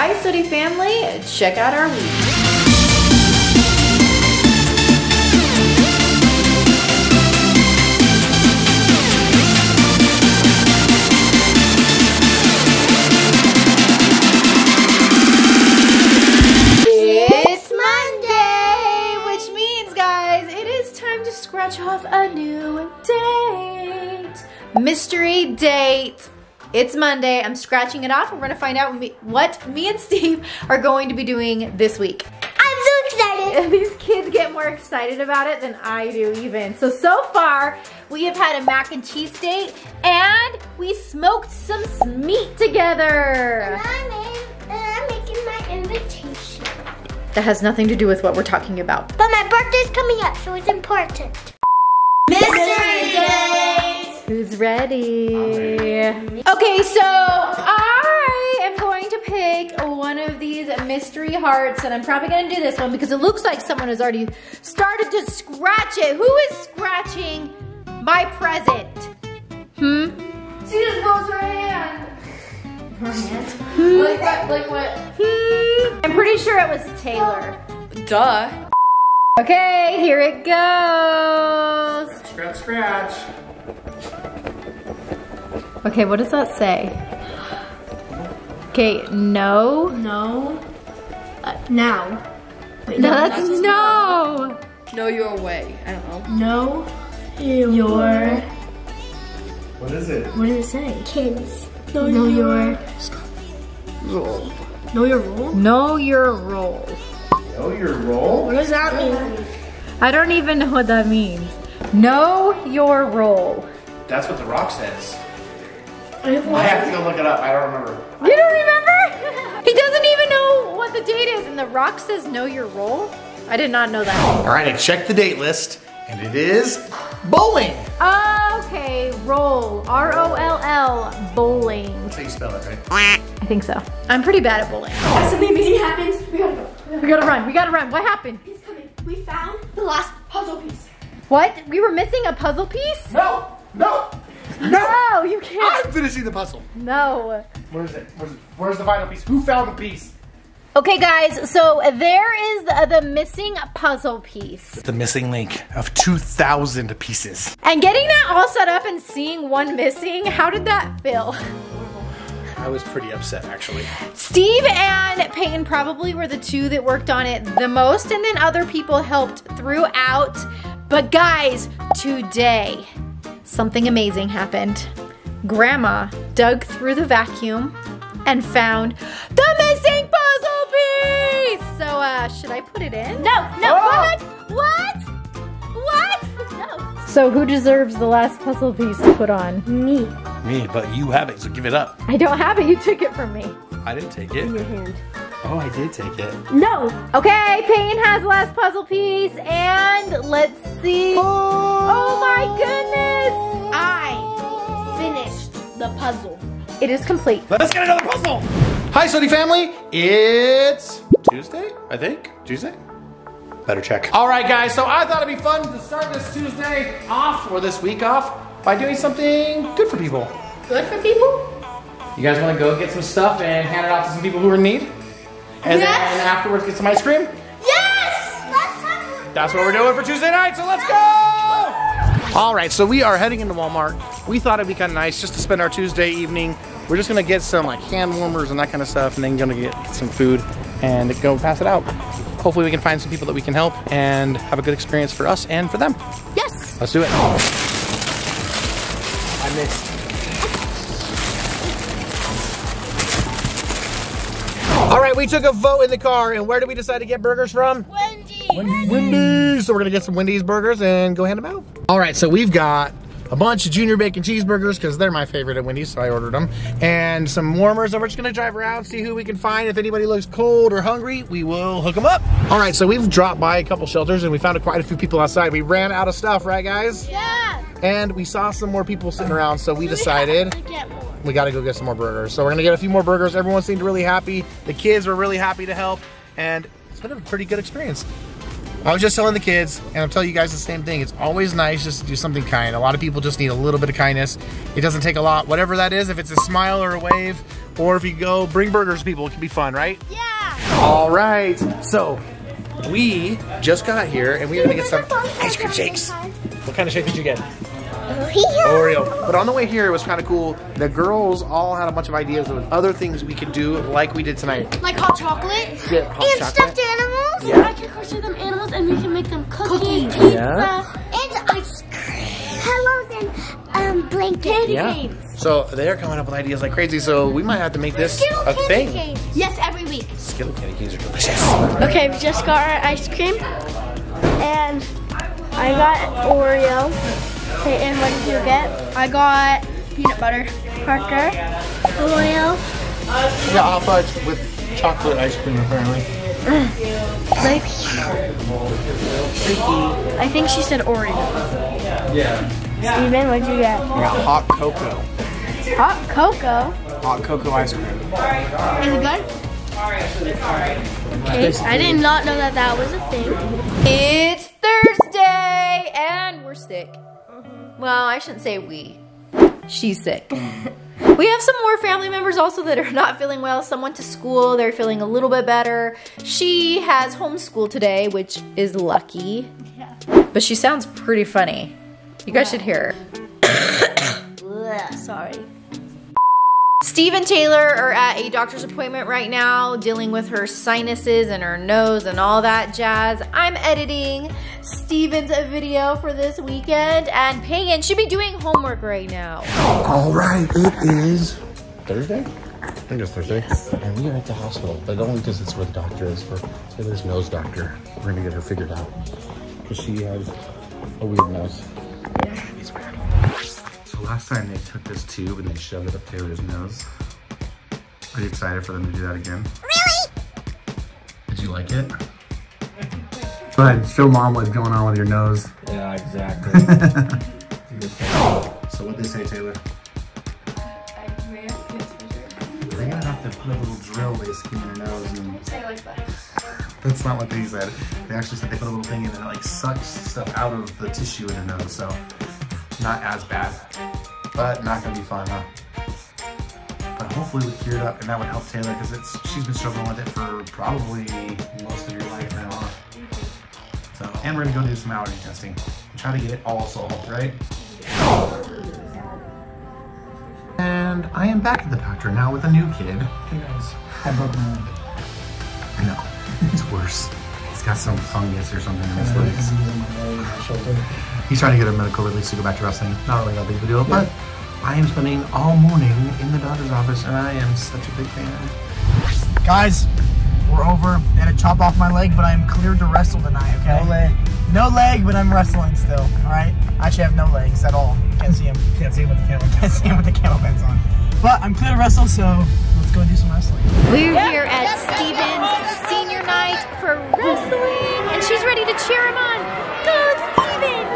Hi Sooty family, check out our week. Off a new date. Mystery date. It's Monday. I'm scratching it off. We're going to find out what me and Steve are going to be doing this week. I'm so excited. These kids get more excited about it than I do even. So far, we have had a mac and cheese date and we smoked some meat together. And I'm making my invitation. That has nothing to do with what we're talking about. But my birthday's coming up, so it's important. Mystery date! Who's ready? Okay, so I am going to pick one of these mystery hearts, and I'm probably gonna do this one because it looks like someone has already started to scratch it. Who is scratching my present? Hmm? She just goes her hand. Her hand? Hmm. Like what? Hmm. I'm pretty sure it was Taylor. Duh. Okay, here it goes. Scratch, scratch, scratch. Okay, what does that say? Okay, no. No. Now. Wait, no, that's no. No, your way. I don't know. No, your. What is it? What does it say? Kids. Know your. Role. Know your role? Know your role. Know your role? What does that mean? I don't even know what that means. Know your role. That's what The Rock says. I have to go look it up. I don't remember. You don't remember? He doesn't even know what the date is, and The Rock says know your role? I did not know that. All right, I checked the date list, and it is bowling. Okay, roll. R-O-L-L, bowling. That's how you spell it, right? I think so. I'm pretty bad at bowling. If something amazing happens, we gotta go. We gotta run, we gotta run. What happened? He's coming. We found the last puzzle piece. What? We were missing a puzzle piece? No, no, no. No, you can't. I'm finishing the puzzle. No. Where is it? Where's the final piece? Who found the piece? Okay guys, so there is the missing puzzle piece. The missing link of 2,000 pieces. And getting that all set up and seeing one missing, how did that feel? I was pretty upset, actually. Steve and Peyton probably were the two that worked on it the most, and then other people helped throughout. But guys, today, something amazing happened. Grandma dug through the vacuum and found the missing puzzle piece! So, should I put it in? No, no, oh. What? No. So who deserves the last puzzle piece to put on? Me. Me, but you have it, so give it up. I don't have it, you took it from me. I didn't take it. In your hand. Oh, I did take it. No. Okay, Peyton has the last puzzle piece, and let's see. Oh my goodness. I finished the puzzle. It is complete. Let's get another puzzle. Hi, Sooty family. It's Tuesday, I think. Tuesday? Better check. All right, guys, so I thought it'd be fun to start this Tuesday off, or this week off, by doing something good for people. Good for people? You guys want to go get some stuff and hand it off to some people who are in need? And yes. Then afterwards get some ice cream? Yes! That's what we're doing for Tuesday night, so let's go! All right, so we are heading into Walmart. We thought it'd be kind of nice just to spend our Tuesday evening. We're just going to get some like hand warmers and that kind of stuff, and then going to get some food and go pass it out. Hopefully we can find some people that we can help and have a good experience for us and for them. Yes! Let's do it. I missed. All right, we took a vote in the car, and where did we decide to get burgers from? Wendy's. So we're gonna get some Wendy's burgers and go hand them out. All right, so we've got a bunch of junior bacon cheeseburgers because they're my favorite at Wendy's, so I ordered them. And some warmers, and we're just gonna drive around, see who we can find. If anybody looks cold or hungry, we will hook them up. All right, so we've dropped by a couple shelters, and we found quite a few people outside. We ran out of stuff, right guys? Yeah. And we saw some more people sitting around, so we decided we gotta go get some more burgers. So we're gonna get a few more burgers. Everyone seemed really happy. The kids were really happy to help, and it's been a pretty good experience. I was just telling the kids, and I'm telling you guys the same thing, it's always nice just to do something kind. A lot of people just need a little bit of kindness. It doesn't take a lot, whatever that is, if it's a smile or a wave, Or if you go bring burgers to people, it can be fun, right? Yeah. All right. So we just got here and we're gonna get some ice cream shakes. What kind of shake did you get? Oreo. But on the way here, it was kind of cool. The girls all had a bunch of ideas of other things we could do like we did tonight. Like hot chocolate. Yeah, hot and chocolate. Stuffed animals. Yeah. I can crochet them animals and we can make them cookies. Pizza. Yeah. And ice cream. Hellos and blankets. Yeah. So they're coming up with ideas like crazy, so we might have to make this Skittle a thing. Canes. Yes, every week. Skittle candy canes are delicious. Okay, we just got our ice cream. And I got Oreo. And what did you get? I got peanut butter, Parker, Oreo. Yeah, hot fudge with chocolate ice cream apparently. Like, I think she said Oreo. Yeah. Stephen, what did you get? I got hot cocoa. Hot cocoa? Hot cocoa ice cream. Is it good? Okay, I did not know that that was a thing. It's Thursday and we're sick. Well, I shouldn't say we. She's sick. We have some more family members also that are not feeling well. Some went to school, they're feeling a little bit better. She has homeschool today, which is lucky. Yeah. But she sounds pretty funny. You guys should hear her. Sorry. Steve and Taylor are at a doctor's appointment right now, dealing with her sinuses and her nose and all that jazz. I'm editing Steven's video for this weekend, and Peyton should be doing homework right now. All right, it is Thursday? I think it's Thursday. Yes. And we are at the hospital, but only because it's where the doctor is, for Taylor's nose doctor. We're gonna get her figured out, because she has a weird nose. Yeah. It's weird. Last time they took this tube and they shoved it up Taylor's nose. Are you excited for them to do that again? Really? Did you like it? But show mom what's going on with your nose. Yeah, exactly. So what did they say, Taylor? They're gonna have to put a little drill basically in your nose. And that's not what they said. They actually said they put a little thing in and it like sucks stuff out of the tissue in your nose. So not as bad. But not gonna be fun, huh? But hopefully we clear it up, and that would help Taylor because she's been struggling with it for probably most of your life now. So, and we're gonna go do some allergy testing and try to get it all solved, right? And I am back at the doctor now with a new kid. Hey guys, I broke my leg. I know, it's worse. He's got some fungus or something in his legs. He's trying to get a medical release to go back to wrestling. Not really that big of a deal, but I am spending all morning in the doctor's office, and I am such a big fan. Guys, we're over. I had to chop off my leg, but I am cleared to wrestle tonight, okay? No leg. No leg, but I'm wrestling still, all right? I actually have no legs at all. Can't see him. Can't see him with the camel. Can't see him with the camel pants on. But I'm clear to wrestle, so let's go and do some wrestling. We're here at Steven's senior night for wrestling, and she's ready to cheer him on. Go, Stephen!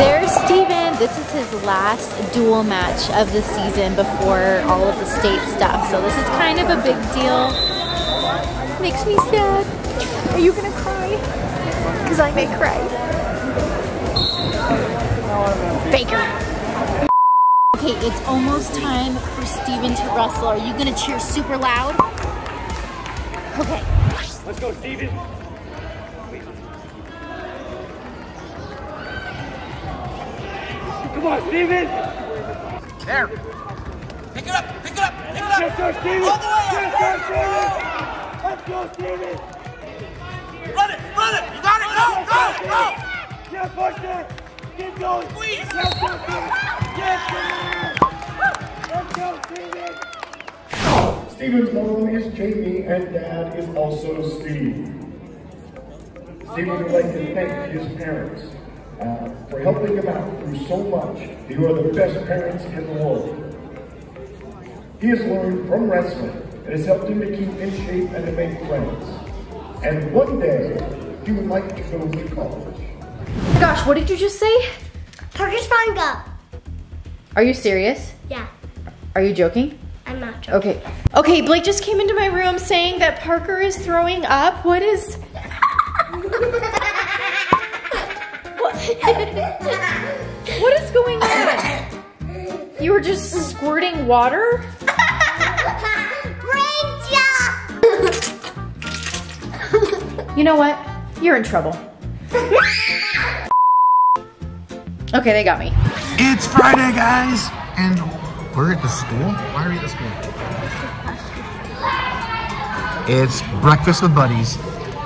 There's Stephen. This is his last dual match of the season before all of the state stuff. So this is kind of a big deal. Makes me sad. Are you gonna cry? Because I may cry. Baker. Okay, it's almost time for Stephen to wrestle. Are you gonna cheer super loud? Okay. Let's go, Stephen. Come on, Stephen! There! Pick it up! Pick it up! Pick it up! Let's go, Stephen! All the way up! Let's go, Stephen! Run it! Run it! You got it! Go! Go! Go! Yeah, push it! Keep going! Please! Let's go, Stephen! Yes, Stephen! Let's go, Stephen! Stephen's mom is Jamie and dad is also Steve. Stephen would like to thank his parents for helping him out through so much. You are the best parents in the world. He has learned from wrestling and has helped him to keep in shape and to make friends. And one day, he would like to go to college. Oh my gosh, what did you just say? Parker's fine go. Are you serious? Yeah. Are you joking? I'm not joking. Okay. Okay, Blake just came into my room saying that Parker is throwing up. What is... What is going on? You were just squirting water? Great job! You know what? You're in trouble. Okay, they got me. It's Friday, guys, and we're at the school. Why are we at the school? It's breakfast with buddies.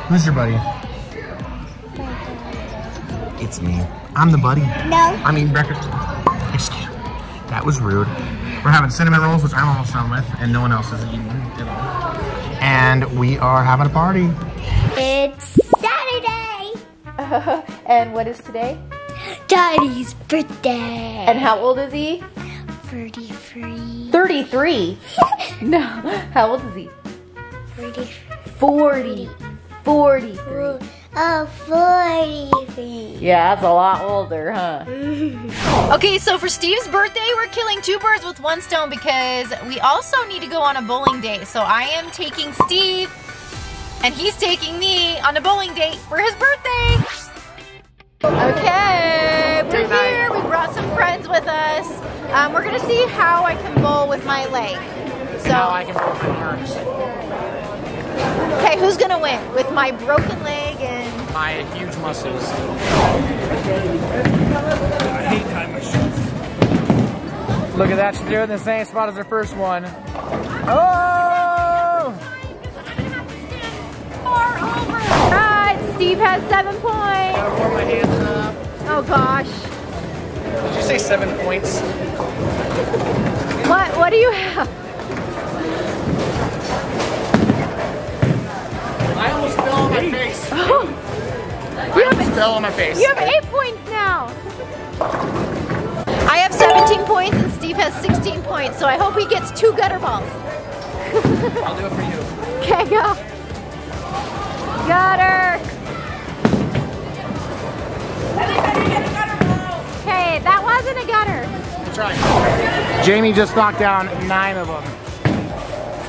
Who's your buddy? It's me. I'm the buddy. No. I'm eating breakfast. Excuse me. That was rude. We're having cinnamon rolls, which I'm almost done with, and no one else is eating at all. And we are having a party. It's Saturday. And what is today? Daddy's birthday. And how old is he? 33. 33? No. How old is he? 40. 43. 43. Yeah, that's a lot older, huh? Okay, so for Steve's birthday, we're killing two birds with one stone because we also need to go on a bowling date. So I am taking Steve, and he's taking me on a bowling date for his birthday. Okay, we're here. We brought some friends with us. We're gonna see how I can bowl with my leg. So how I can bowl with my arms. Okay, who's gonna win? With my broken leg and my huge muscles. I hate tying my shoes. Look at that! She's doing the same spot as her first one. Oh! I'm gonna have to stand far over. Alright, Steve has 7 points. Warm my hands up. Oh gosh. Did you say 7 points? What do you have? I almost fell on my face. Oh. I almost fell on my face. You have 8 points now. I have 17 points and Steve has 16 points, so I hope he gets 2 gutter balls. I'll do it for you. Okay, go. Gutter. Hey, that wasn't a gutter. That's right. Jamie just knocked down 9 of them.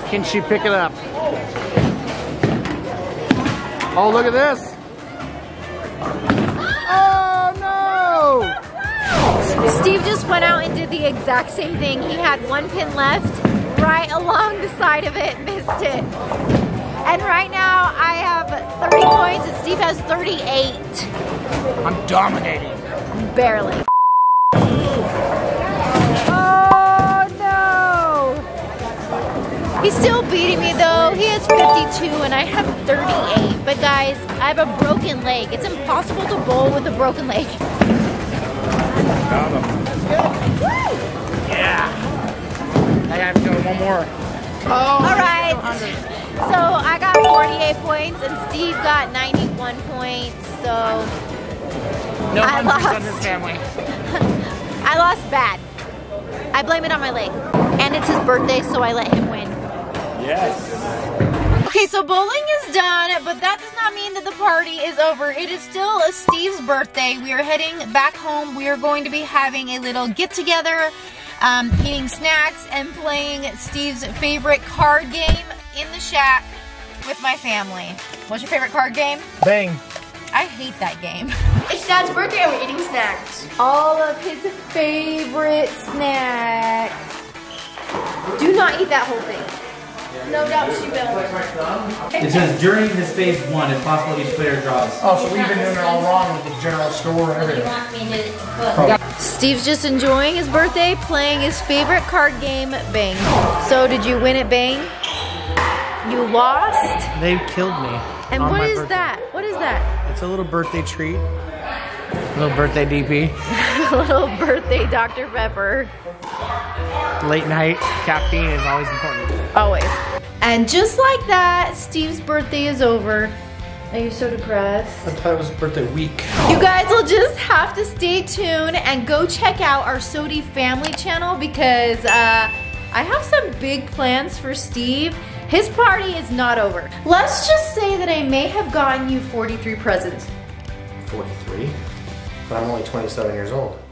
Can she pick it up? Oh, look at this. Oh, no. Steve just went out and did the exact same thing. He had 1 pin left, right along the side of it, missed it. And right now, I have 30 points and Steve has 38. I'm dominating. Barely. Oh no! He's still beating me though. He has 52 and I have 38. But guys, I have a broken leg. It's impossible to bowl with a broken leg. Got him. Let's go. Woo! Yeah. I have to go one more. Oh. All right. So I got 48 points and Steve got 91 points. So. No, I lost. On his family. I lost bad. I blame it on my leg. And it's his birthday, so I let him win. Yes. Okay, so bowling is done, but that does not mean that the party is over. It is still Steve's birthday. We are heading back home. We are going to be having a little get-together, eating snacks, and playing Steve's favorite card game in the shack with my family. What's your favorite card game? Bang. I hate that game. It's Dad's birthday and we're eating snacks. All of his favorite snacks. Do not eat that whole thing. No doubt she will. It says during his phase 1, it's possible each player draws. Oh, so we've been doing it all wrong with the general store and everything. Steve's just enjoying his birthday, playing his favorite card game, Bang. So did you win at Bang? You lost? They killed me. And what is that? What is that? It's a little birthday treat. A little birthday DP. A little birthday Dr. Pepper. Late night caffeine is always important. Always. And just like that, Steve's birthday is over. Are you so depressed? I thought it was birthday week. You guys will just have to stay tuned and go check out our Sodi family channel because I have some big plans for Steve. His party is not over. Let's just say that I may have gotten you 43 presents. 43? But I'm only 27 years old.